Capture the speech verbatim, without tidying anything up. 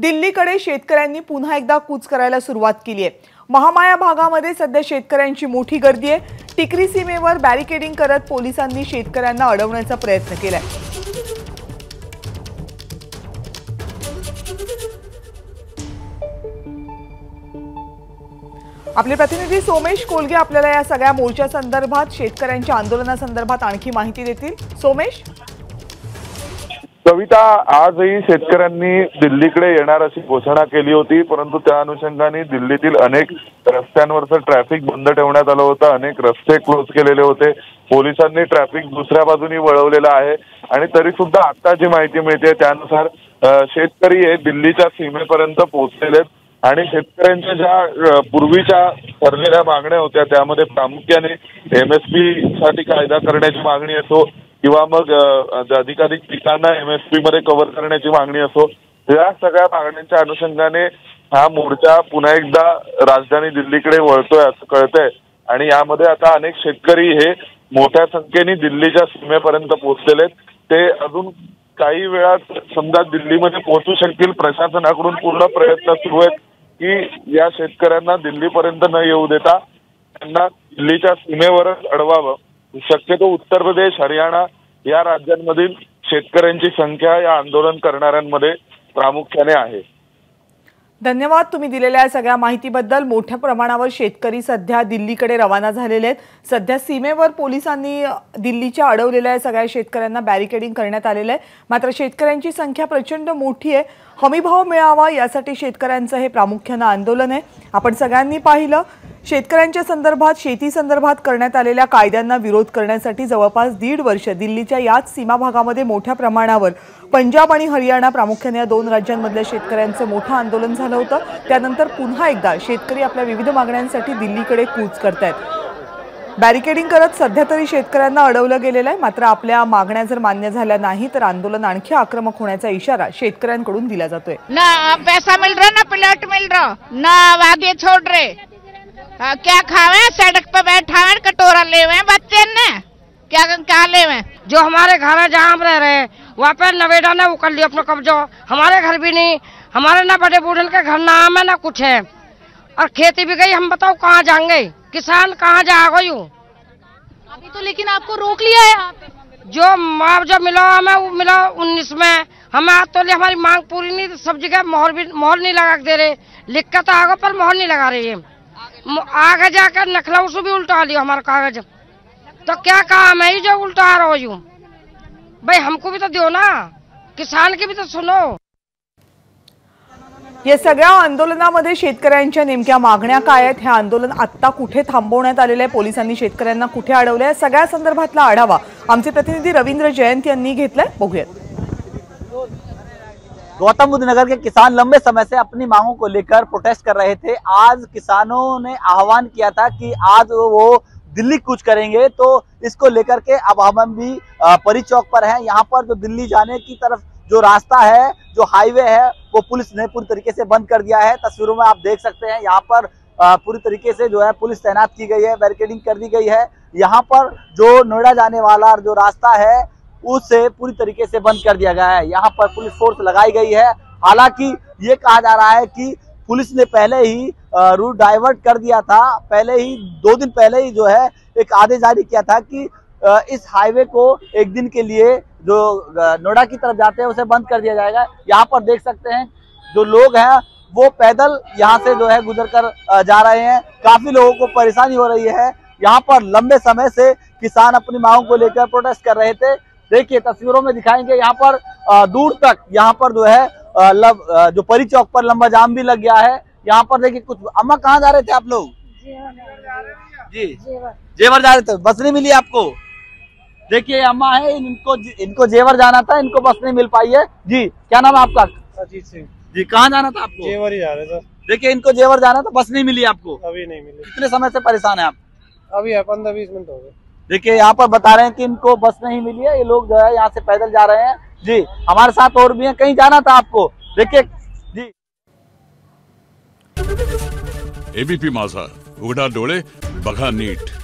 दिल्लीकडे शेतकऱ्यांनी पुन्हा एकदा कूच करायला सुरुवात केली आहे। महामाया भागामध्ये सध्या शेतकऱ्यांची मोठी गर्दी आहे। टिकरी सीमेवर बॅरिकेडिंग करत पोलिसांनी शेतकऱ्यांना अडवण्याचा प्रयत्न केलाय। आपले प्रतिनिधी सोमेश कोलगे आपल्याला या सगळ्या मोर्चा संदर्भात शेतकऱ्यांच्या आंदोलना संदर्भात आणखी माहिती देतील। सोमेश कविता, आज ही शेतकऱ्यांनी दिल्लीकडे येणार अशी घोषणा केली होती, परंतु त्या अनुषंगाने दिल्लीतील अनेक रस्त्यांवरचं ट्रॅफिक बंद ठेवण्यात आलं होतं। अनेक रस्ते क्लोज केलेले होते। पोलिसांनी ट्रॅफिक दुसऱ्या बाजूनी वळवलेलं आहे आणि तरी सुद्धा आता जी माहिती मिळते त्यानुसार शेतकरी हे दिल्लीच्या सीमेपर्यंत पोहोचलेले आहेत आणि शेतकऱ्यांच्या ज्या पूर्वीच्या ठरलेल्या मागण्या होत्या त्यामध्ये प्रामुख्याने एमएसपी साठी कायदा करण्याची मागणी असो किंवा मग अधिकाधिक पिकांना एमएसपी मध्ये कव्हर करण्याची मागणी असो, या सगळ्या मागण्यांच्या अनुषंगाने हा मोर्चा पुन्हा एकदा राजधानी दिल्लीकडे वळतोय असं कळतंय। आणि यामध्ये आता अनेक शेतकरी हे मोठ्या संख्येने दिल्लीच्या सीमेपर्यंत पोहोचलेले आहेत। ते अजून काही वेळात समजा दिल्लीमध्ये पोहोचू शकतील। प्रशासनाकडून पूर्ण प्रयत्न सुरू आहेत की या शेतकऱ्यांना दिल्लीपर्यंत न येऊ देता त्यांना दिल्लीच्या सीमेवरच अडवावं। शक्यतो उत्तर प्रदेश, हरियाणा या राज्यांमधील शेतकऱ्यांची संख्या या आंदोलन करणाऱ्यांमध्ये प्रामुख्याने आहे। धन्यवाद तुम्ही दिलेल्या सगळ्या माहितीबद्दल। मोठ्या प्रमाणावर शेतकरी सध्या दिल्लीकडे रवाना झालेले आहेत। सध्या सीमेवर पोलिसांनी दिल्लीच्या अडवलेल्या सगळ्या शेतकऱ्यांना बॅरिकेडिंग करण्यात आलेलं आहे। मात्र शेतकऱ्यांची संख्या प्रचंड मोठी आहे। हमीभाव मिळावा यासाठी शेतकऱ्यांचं हे प्रामुख्याने आंदोलन आहे। आपण सगळ्यांनी पाहिलं, शेतकऱ्यांच्या संदर्भात शेती संदर्भात करण्यात आलेल्या कायद्यांना विरोध करण्यासाठी जवळपास दीड वर्ष दिल्लीच्या याच सीमा भागामध्ये मोठ्या प्रमाणावर पंजाब आणि हरियाणा प्रामुख्याने या दोन राज्यांमधल्या शेतकऱ्यांचं मोठं आंदोलन झालं होतं। त्यानंतर पुन्हा एकदा शेतकरी आपल्या विविध मागण्यांसाठी दिल्लीकडे कूच करतायत। बॅरिकेडिंग करत सध्या तरी शेतकऱ्यांना अडवलं गेलेलं आहे। मात्र आपल्या मागण्या जर मान्य झाल्या नाही तर आंदोलन आणखी आक्रमक होण्याचा इशारा शेतकऱ्यांकडून दिला जातोय। ना पैसा मिल रहा, ना प्लॉट मिल रहा, ना वादे छोड़ रहे। आ, क्या खावे, सड़क पर बैठा है, कटोरा ले हुए बच्चे ने, क्या क्या ले हुए। जो हमारे घर है जहाँ हम रह रहे हैं वहाँ पे नोएडा ने वो कर लिया अपना कब्जा। हमारे घर भी नहीं, हमारे ना बड़े बूढ़े के घर ना आम है ना कुछ है, और खेती भी गई। हम बताओ कहाँ जाएंगे, किसान कहाँ जाएगा। यूँ अभी तो लेकिन आपको रोक लिया है आप। जो मुआवजा मिला हमें वो मिला उन्नीस में हमें, तो ले हमारी मांग पूरी नहीं, सब जगह मोहर भी मोहर नहीं लगा दे रहे। लिख कर तो आगे पर मोहर नहीं लगा रही है। आगे जाकर नखलाऊ से भी उल्टा लिया हमारा कागज। तो क्या कहा मैं ही जो उल्टा आ रहा हूँ यूँ। भाई हमको भी तो दो ना, किसान की भी तो सुनो। या सगळ्या आंदोलनामध्ये शेतकऱ्यांच्या नेमक्या मागण्या काय आहेत, हे आंदोलन आत्ता कुठे थांबवण्यात आलेलं आहे, पोलिसांनी शेतकऱ्यांना कुठे अडवलं आहे, सगळ्या संदर्भातला आढावा आमचे प्रतिनिधी रवींद्र जयंत यांनी घेतलाय। बघूयात। गौतम बुद्ध नगर के किसान लंबे समय से अपनी मांगों को लेकर प्रोटेस्ट कर रहे थे। आज किसानों ने आह्वान किया था कि आज वो दिल्ली कूच करेंगे, तो इसको लेकर के अब हम भी परी चौक पर हैं। यहाँ पर जो दिल्ली जाने की तरफ जो रास्ता है, जो हाईवे है, वो पुलिस ने पूरी तरीके से बंद कर दिया है। तस्वीरों में आप देख सकते हैं यहाँ पर पूरी तरीके से जो है पुलिस तैनात की गई है, बैरिकेडिंग कर दी गई है। यहाँ पर जो नोएडा जाने वाला जो रास्ता है उसे पूरी तरीके से बंद कर दिया गया है। यहाँ पर पुलिस फोर्स लगाई गई है। हालांकि ये कहा जा रहा है कि पुलिस ने पहले ही रूट डाइवर्ट कर दिया था। पहले ही दो दिन पहले ही जो है एक आदेश जारी किया था कि इस हाईवे को एक दिन के लिए जो नोएडा की तरफ जाते हैं उसे बंद कर दिया जाएगा। यहाँ पर देख सकते हैं जो लोग हैं वो पैदल यहाँ से जो है गुजर कर जा रहे हैं। काफी लोगों को परेशानी हो रही है। यहाँ पर लंबे समय से किसान अपनी मांगों को लेकर प्रोटेस्ट कर रहे थे। देखिए तस्वीरों में दिखाएंगे यहाँ पर दूर तक, यहाँ पर जो है लब जो परी चौक पर लंबा जाम भी लग गया है। यहाँ पर देखिए कुछ। अम्मा कहाँ जा रहे थे आप लोग? जी जेवर, जेवर जा रहे थे। बस नहीं मिली आपको? देखिए अम्मा है, इनको इनको जेवर जाना था, इनको बस नहीं मिल पाई है। जी क्या नाम है आपका? अजीत सिंह। जी कहाँ जाना था आपको? जेवर ही जा रहे थे। देखिये इनको जेवर जाना था, बस नहीं मिली आपको? अभी नहीं मिली। कितने समय से परेशान है आप? अभी पंद्रह बीस मिनट हो गए। देखिए यहाँ पर बता रहे हैं कि इनको बस नहीं मिली है, ये लोग जो है यहाँ से पैदल जा रहे हैं। जी हमारे साथ और भी हैं, कहीं जाना था आपको? देखिए जी। एबीपी माझा, उघडा डोळे बघा नीट।